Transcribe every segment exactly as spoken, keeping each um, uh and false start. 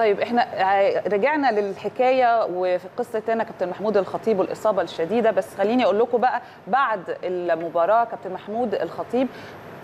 طيب احنا رجعنا للحكايه وفي قصه انا كابتن محمود الخطيب والاصابه الشديده، بس خليني اقول لكم بقى بعد المباراه كابتن محمود الخطيب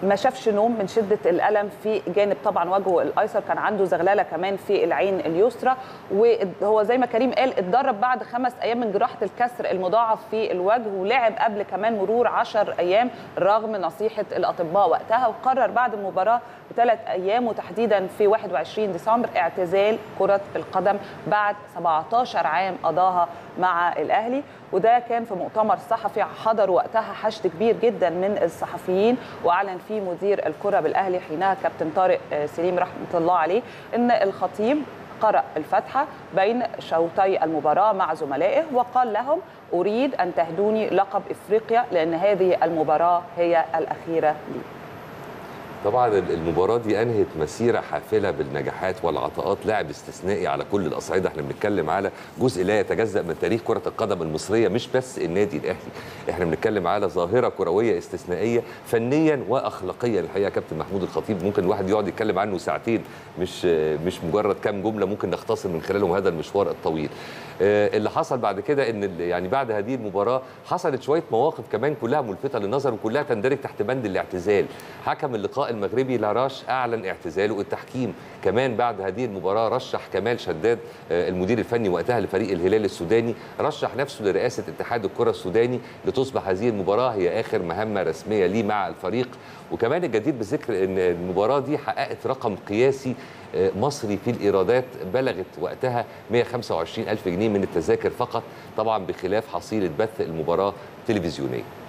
ما شافش نوم من شده الالم في جانب طبعا وجهه الايسر، كان عنده زغلله كمان في العين اليسرى، وهو زي ما كريم قال اتدرب بعد خمس ايام من جراحه الكسر المضاعف في الوجه، ولعب قبل كمان مرور عشر ايام رغم نصيحه الاطباء وقتها، وقرر بعد المباراه بثلاث ايام وتحديدا في واحد وعشرين ديسمبر اعتزال كره القدم بعد سبعتاشر عام قضاها مع الاهلي. وده كان في مؤتمر صحفي حضر وقتها حشد كبير جدا من الصحفيين، واعلن في مدير الكرة بالأهلي حينها كابتن طارق سليم رحمة الله عليه إن الخطيب قرأ الفاتحة بين شوطي المباراة مع زملائه وقال لهم أريد أن تهدوني لقب إفريقيا لأن هذه المباراة هي الأخيرة لي. طبعا المباراة دي أنهت مسيرة حافلة بالنجاحات والعطاءات، لاعب استثنائي على كل الأصعدة. احنا بنتكلم على جزء لا يتجزأ من تاريخ كرة القدم المصرية، مش بس النادي الأهلي، احنا بنتكلم على ظاهرة كروية استثنائية فنيا وأخلاقيا. الحقيقة كابتن محمود الخطيب ممكن الواحد يقعد يتكلم عنه ساعتين، مش مش مجرد كام جملة ممكن نختصر من خلالهم هذا المشوار الطويل. اللي حصل بعد كده ان يعني بعد هذه المباراة حصلت شوية مواقف كمان كلها ملفتة للنظر وكلها تندرج تحت بند الاعتزال. حكم اللقاء المغربي لاراش اعلن اعتزاله. التحكيم كمان بعد هذه المباراه رشح كمال شداد المدير الفني وقتها لفريق الهلال السوداني، رشح نفسه لرئاسه اتحاد الكره السوداني لتصبح هذه المباراه هي اخر مهمه رسميه ليه مع الفريق. وكمان الجدير بذكر ان المباراه دي حققت رقم قياسي مصري في الإيرادات بلغت وقتها مئة وخمسة وعشرين ألف جنيه من التذاكر فقط، طبعا بخلاف حصيلة بث المباراة تلفزيونية.